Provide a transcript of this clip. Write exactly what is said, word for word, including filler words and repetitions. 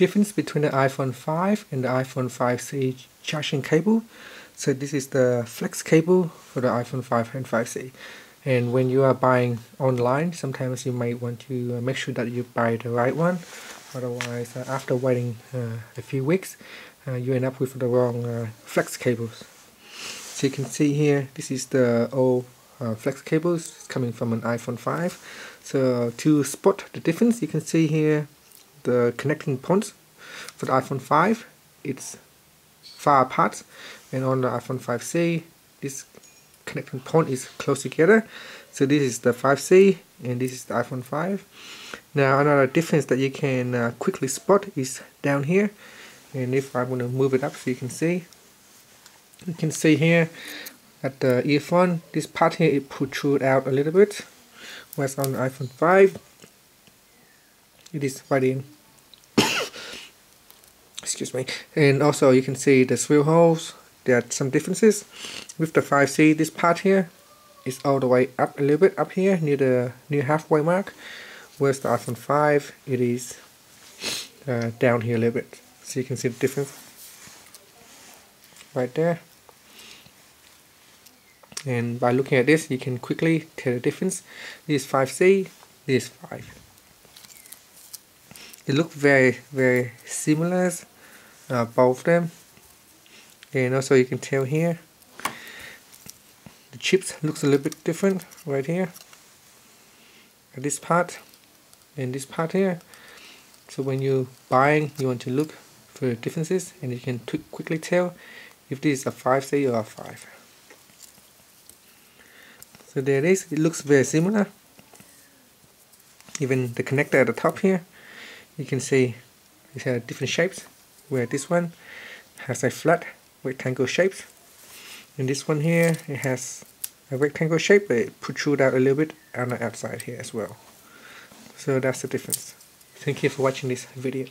difference between the iPhone five and the iPhone five C charging cable. So this is the flex cable for the iPhone five and five C. And when you are buying online, sometimes you might want to make sure that you buy the right one. Otherwise, uh, after waiting uh, a few weeks, uh, you end up with the wrong uh, flex cables. So you can see here, this is the old uh, flex cables. It's coming from an iPhone five. So to spot the difference, you can see here the connecting points for the iPhone five. It's far apart, and on the iPhone five C, this connecting point is close together. So this is the five C and this is the iPhone five. Now another difference that you can uh, quickly spot is down here, and if I want to move it up so you can see, you can see here at the earphone, this part here, it protrudes out a little bit, whereas on the iPhone five it is right in. Excuse me. And also you can see the swirl holes. There are some differences. With the five C, this part here is all the way up a little bit, up here near the near halfway mark, whereas the iPhone five, it is uh, down here a little bit. So you can see the difference right there. And by looking at this, you can quickly tell the difference. This is five C, this is five. They look very, very similar, uh, both of them. And also you can tell here, the chips looks a little bit different right here, at this part and this part here. So when you're buying, you want to look for the differences, and you can quickly tell if this is a five C or a five. So there it is, it looks very similar. Even the connector at the top here, you can see it has different shapes, where this one has a flat rectangle shape, and this one here, it has a rectangle shape but it protrudes out a little bit on the outside here as well. So that's the difference. Thank you for watching this video.